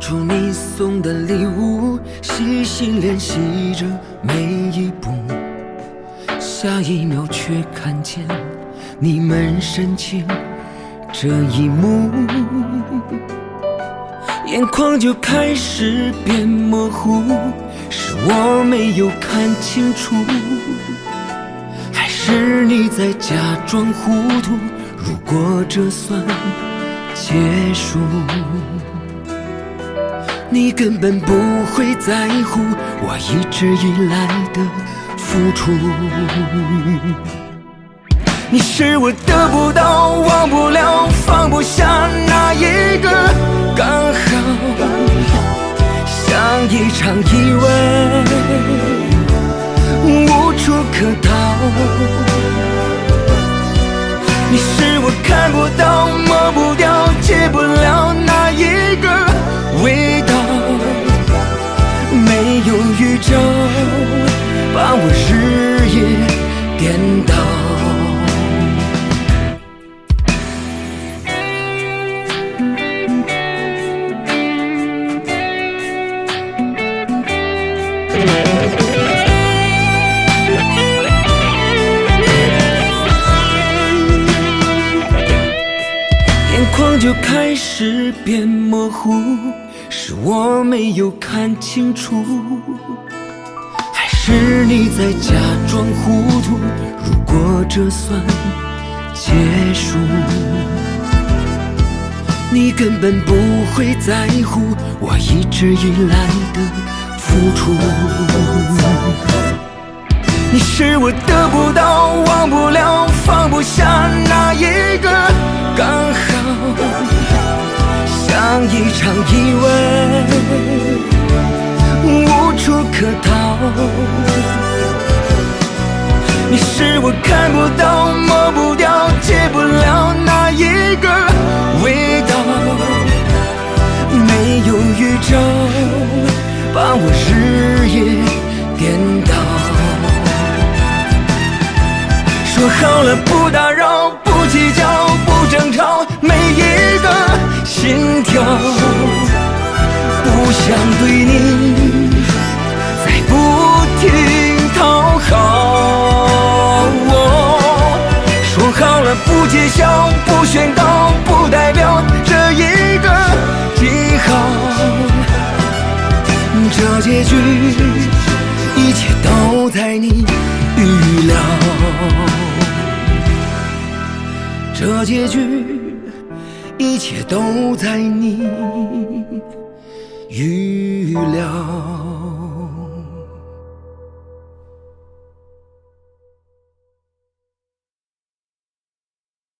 出你送的礼物，细心练习着每一步，下一秒却看见你们深情这一幕，眼眶就开始变模糊，是我没有看清楚，还是你在假装糊涂？如果这算结束，你根本不会在乎我一直以来的付出。你是我得不到、忘不了、放不下那一个刚好，像一场意外，无处可逃。你是我看不到、摸不掉、戒不了那一个味道，没有预兆，把我日夜颠倒。 就开始变模糊，是我没有看清楚，还是你在假装糊涂？如果这算结束，你根本不会在乎我一直以来的付出。你是我得不到、忘不了、放不下那一个刚好。 像一场意外，无处可逃。你是我看不到、摸不掉、戒不了那一个味道，没有预兆，把我日夜颠倒。说好了不打扰，不计较，不争吵，每一个。 心跳不想对你再不停讨好，说好了不揭晓，不宣告，不代表这一个记号。这结局一切都在你预料，这结局。 一切都在你预料。